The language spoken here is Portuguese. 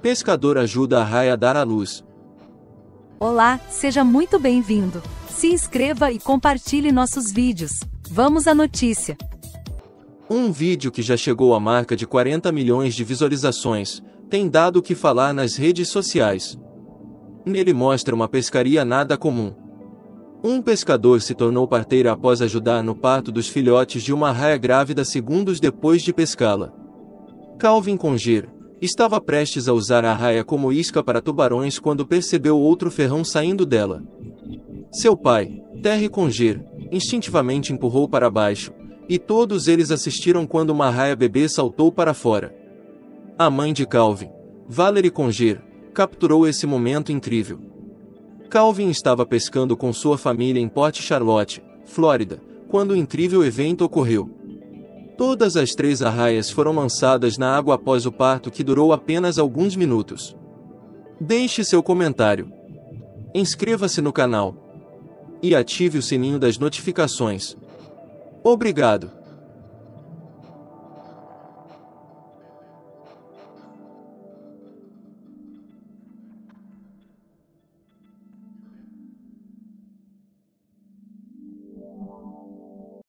Pescador ajuda a raia a dar à luz. Olá, seja muito bem-vindo. Se inscreva e compartilhe nossos vídeos. Vamos à notícia. Um vídeo que já chegou à marca de 40 milhões de visualizações, tem dado o que falar nas redes sociais. Nele mostra uma pescaria nada comum. Um pescador se tornou parteiro após ajudar no parto dos filhotes de uma raia grávida segundos depois de pescá-la. Calvin Conger estava prestes a usar a raia como isca para tubarões quando percebeu outro ferrão saindo dela. Seu pai, Terry Conger, instintivamente empurrou para baixo, e todos eles assistiram quando uma raia bebê saltou para fora. A mãe de Calvin, Valerie Conger, capturou esse momento incrível. Calvin estava pescando com sua família em Port Charlotte, Flórida, quando o incrível evento ocorreu. Todas as três arraias foram lançadas na água após o parto, que durou apenas alguns minutos. Deixe seu comentário. Inscreva-se no canal. E ative o sininho das notificações. Obrigado.